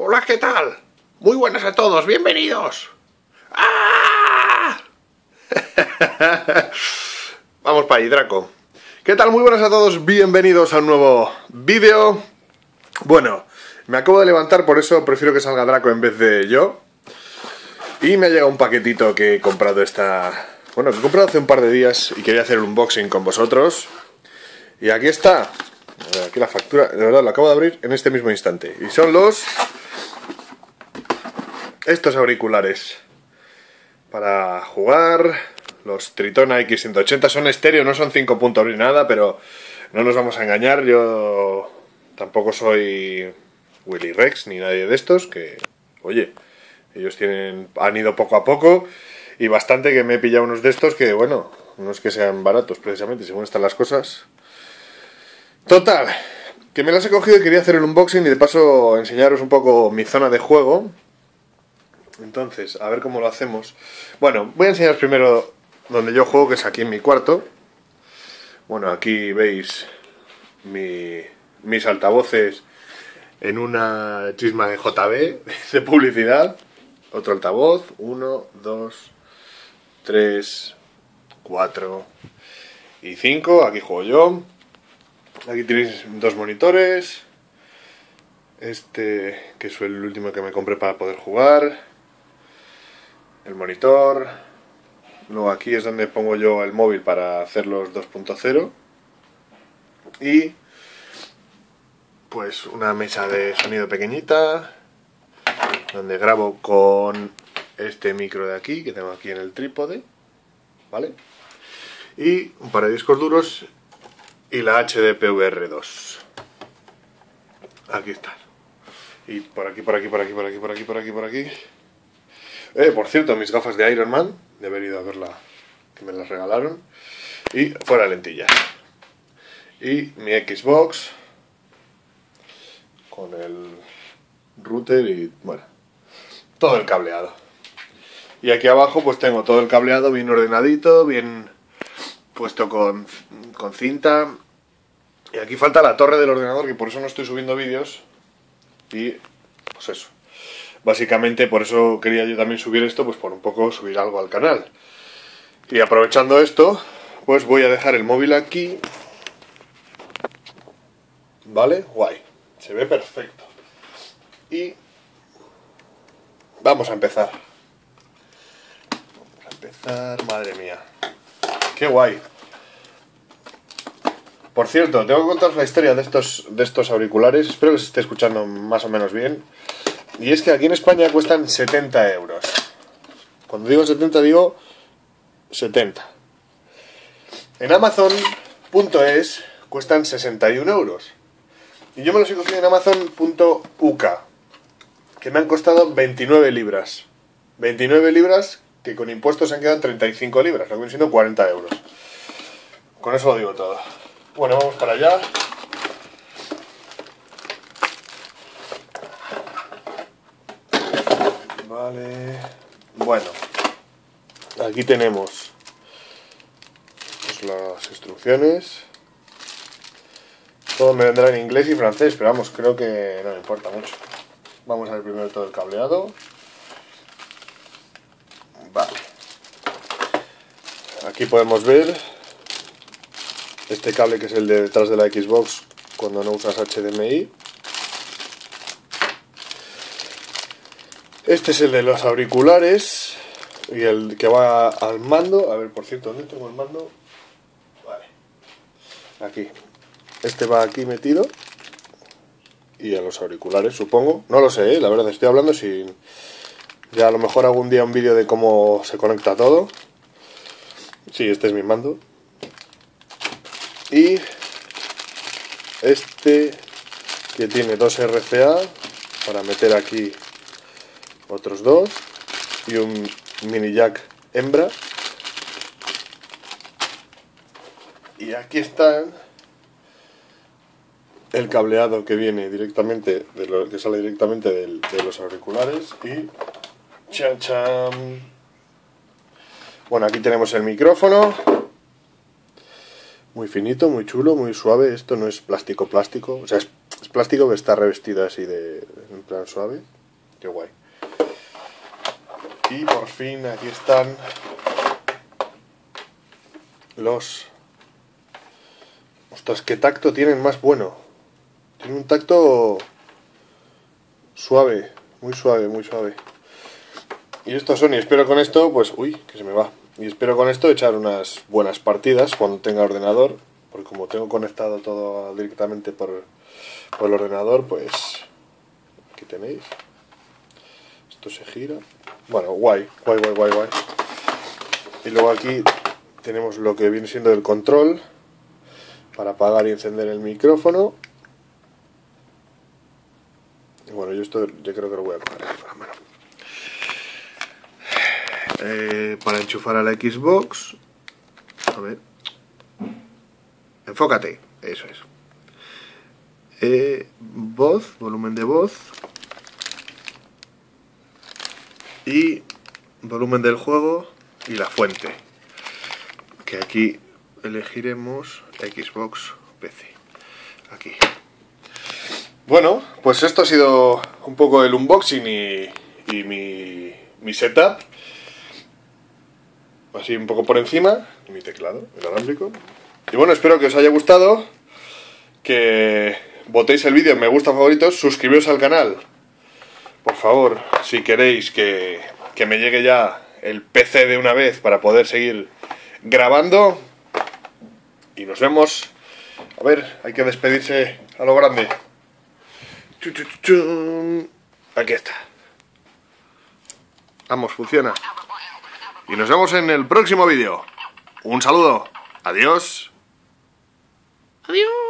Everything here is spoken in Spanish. Hola, ¿qué tal? Muy buenas a todos, bienvenidos. ¡Ah! Vamos para ahí, Draco. ¿Qué tal? Muy buenas a todos, bienvenidos a un nuevo vídeo. Bueno, me acabo de levantar, por eso prefiero que salga Draco en vez de yo. Y me ha llegado un paquetito que he comprado hace un par de días y quería hacer el unboxing con vosotros. Y aquí está. Aquí la factura, de verdad, lo acabo de abrir en este mismo instante. Y son estos auriculares para jugar, los Tritton AX180. Son estéreo, no son 5.1 ni nada, pero no nos vamos a engañar. Yo tampoco soy Willy Rex ni nadie de estos, que, oye, ellos han ido poco a poco. Y bastante que me he pillado unos de estos que, bueno, no es que sean baratos precisamente, según están las cosas. Total, que me las he cogido y quería hacer el unboxing y de paso enseñaros un poco mi zona de juego. Entonces, a ver cómo lo hacemos. Bueno, voy a enseñaros primero donde yo juego, que es aquí en mi cuarto. Bueno, aquí veis mis altavoces en una chisma de JB, de publicidad. Otro altavoz, 1, 2, 3, 4 y 5, aquí juego yo. Aquí tenéis dos monitores. Este, que es el último que me compré para poder jugar. El monitor. Luego aquí es donde pongo yo el móvil para hacer los 2.0. Y pues una mesa de sonido pequeñita, donde grabo con este micro de aquí, que tengo aquí en el trípode, ¿vale? Y un par de discos duros y la HDPVR2. Aquí está. Y por aquí. Por cierto, mis gafas de Iron Man, de haber ido a verla, que me las regalaron. Y fuera lentillas. Y mi Xbox con el router y, bueno, todo el cableado. Y aquí abajo pues tengo todo el cableado bien ordenadito, bien puesto con cinta. Y aquí falta la torre del ordenador, que por eso no estoy subiendo vídeos. Y pues eso, básicamente por eso quería yo también subir esto, pues por un poco subir algo al canal. Y aprovechando esto, pues voy a dejar el móvil aquí, ¿vale? Guay, se ve perfecto. Y vamos a empezar. Madre mía, qué guay. Por cierto, tengo que contaros la historia de estos auriculares. Espero que se esté escuchando más o menos bien. Y es que aquí en España cuestan 70 euros. Cuando digo 70, digo 70. En amazon.es cuestan 61 euros. Y yo me los he cogido en amazon.uk, que me han costado 29 libras. 29 libras que con impuestos se han quedado 35 libras, lo que vienen siendo 40 euros. Con eso lo digo todo. Bueno, vamos para allá. Vale. Bueno, aquí tenemos pues las instrucciones. Todo me vendrá en inglés y francés, pero vamos, creo que no me importa mucho. Vamos a ver primero todo el cableado. Vale. Aquí podemos ver este cable, que es el de detrás de la Xbox cuando no usas HDMI. Este es el de los auriculares y el que va al mando. A ver, por cierto, ¿dónde tengo el mando? Vale. Aquí. Este va aquí metido. Y a los auriculares, supongo. No lo sé, la verdad, estoy hablando sin... Ya a lo mejor algún día un vídeo de cómo se conecta todo. Sí, este es mi mando. Y este, que tiene dos RCA, para meter aquí otros dos. Y un mini jack hembra. Y aquí están el cableado que viene directamente, de los auriculares. Y chan chan. Bueno, aquí tenemos el micrófono. Muy finito, muy chulo, muy suave. Esto no es plástico, o sea, es Es plástico, pero está revestido así de, en plan suave. Qué guay. Y por fin aquí están los... Ostras, qué tacto tienen más bueno. Tiene un tacto suave, muy suave, muy suave. Y estos son, y espero con esto, pues, uy, que se me va. Y espero con esto echar unas buenas partidas cuando tenga ordenador. Porque como tengo conectado todo directamente por el ordenador, pues aquí tenéis. Esto se gira. Bueno, guay, guay, guay, guay, guay. Y luego aquí tenemos lo que viene siendo el control para apagar y encender el micrófono. Y bueno, yo esto yo creo que lo voy a coger con la mano. Para enchufar a la Xbox. A ver. Enfócate, eso es. Voz, volumen de voz. Y volumen del juego y la fuente. Que aquí elegiremos Xbox PC. Aquí. Bueno, pues esto ha sido un poco el unboxing y mi setup. Así un poco por encima. Y mi teclado inalámbrico. Y bueno, espero que os haya gustado, que votéis el vídeo en me gusta, favoritos, suscribiros al canal, por favor, si queréis que me llegue ya el PC de una vez para poder seguir grabando. Y nos vemos. A ver, hay que despedirse a lo grande. Aquí está. Vamos, funciona. Y nos vemos en el próximo vídeo. Un saludo. Adiós. Adiós.